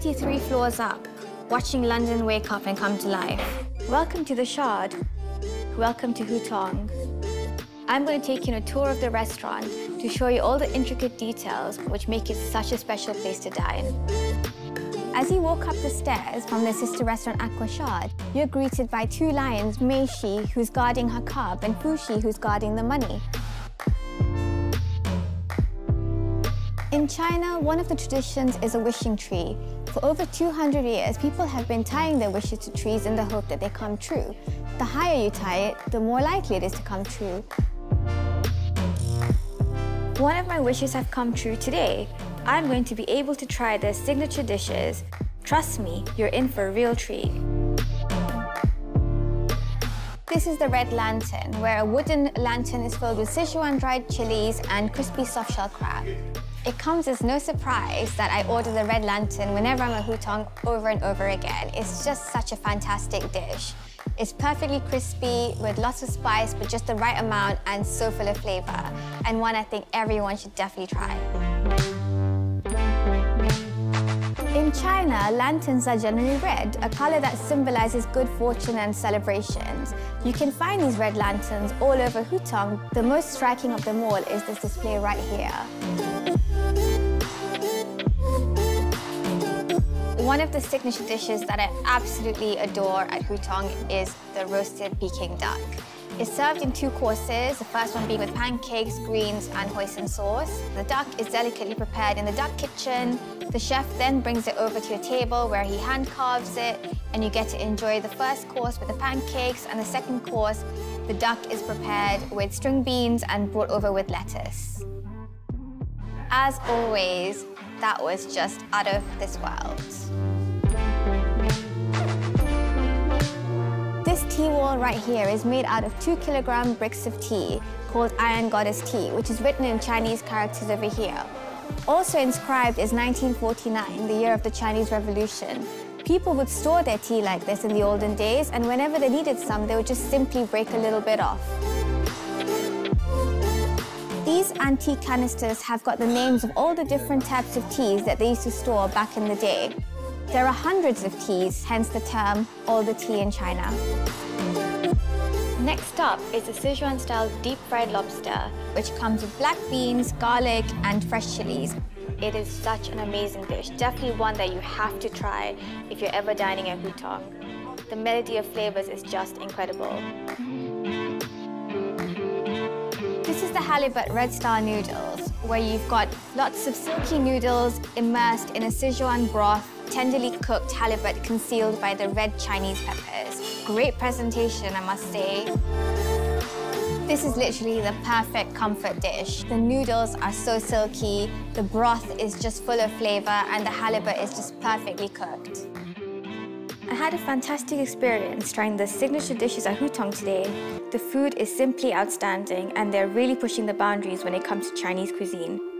33 floors up, watching London wake up and come to life. Welcome to the Shard. Welcome to Hutong. I'm going to take you on a tour of the restaurant to show you all the intricate details which make it such a special place to dine. As you walk up the stairs from the sister restaurant Aqua Shard, you're greeted by two lions, Meishi, who's guarding her cub, and Hu Shi, who's guarding the money. In China, one of the traditions is a wishing tree. For over 200 years, people have been tying their wishes to trees in the hope that they come true. The higher you tie it, the more likely it is to come true. One of my wishes have come true today. I'm going to be able to try their signature dishes. Trust me, you're in for a real treat. This is the Red Lantern, where a wooden lantern is filled with Sichuan dried chilies and crispy soft shell crab. It comes as no surprise that I order the Red Lantern whenever I'm at Hutong over and over again. It's just such a fantastic dish. It's perfectly crispy with lots of spice, but just the right amount and so full of flavor. And one I think everyone should definitely try. In China, lanterns are generally red, a color that symbolizes good fortune and celebrations. You can find these red lanterns all over Hutong. The most striking of them all is this display right here. One of the signature dishes that I absolutely adore at Hutong is the roasted Peking duck. It's served in two courses, the first one being with pancakes, greens, and hoisin sauce. The duck is delicately prepared in the duck kitchen. The chef then brings it over to your table where he hand carves it, and you get to enjoy the first course with the pancakes, and the second course, the duck is prepared with string beans and brought over with lettuce. As always, that was just out of this world. This tea wall right here is made out of 2 kilogram bricks of tea called Iron Goddess Tea, which is written in Chinese characters over here. Also inscribed is 1949, the year of the Chinese Revolution. People would store their tea like this in the olden days, and whenever they needed some, they would just simply break a little bit off. These antique canisters have got the names of all the different types of teas that they used to store back in the day. There are hundreds of teas, hence the term, all the tea in China. Next up is the Sichuan-style deep-fried lobster, which comes with black beans, garlic, and fresh chilies. It is such an amazing dish, definitely one that you have to try if you're ever dining at Hutong. The melody of flavors is just incredible. This is the halibut red star noodles, where you've got lots of silky noodles immersed in a Sichuan broth, tenderly cooked halibut concealed by the red Chinese peppers. Great presentation, I must say. This is literally the perfect comfort dish. The noodles are so silky, the broth is just full of flavor, and the halibut is just perfectly cooked. I had a fantastic experience trying the signature dishes at Hutong today. The food is simply outstanding, and they're really pushing the boundaries when it comes to Chinese cuisine.